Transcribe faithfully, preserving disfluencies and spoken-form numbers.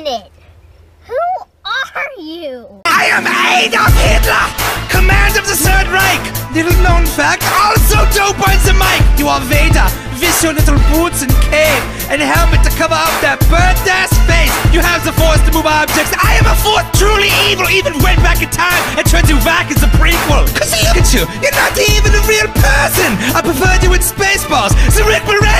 minute. Who are you? I am Adolf Hitler, commander of the Third Reich. Little known fact, also dope on the mic. You are Vader with your little boots and cape and helmet to cover up that burnt-ass face. You have the force to move objects. I am a force truly evil, even went back in time and turned you back as a prequel. Cause look at you, you're not even a real person. I preferred you in Spaceballs, the Rick Moranis.